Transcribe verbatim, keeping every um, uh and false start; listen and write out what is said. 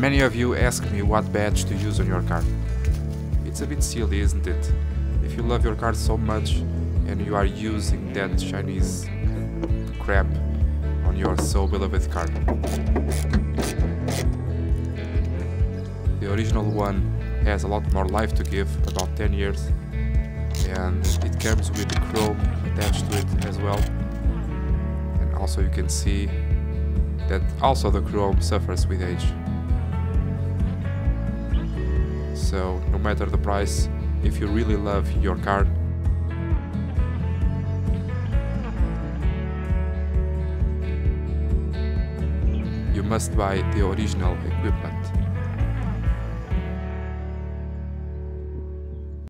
Many of you ask me what badge to use on your card. It's a bit silly, isn't it? If you love your card so much and you are using that Chinese crap on your so beloved card. The original one has a lot more life to give, about ten years, and it comes with chrome attached to it as well. And also you can see that also the chrome suffers with age. So no matter the price, if you really love your card, you must buy the original equipment.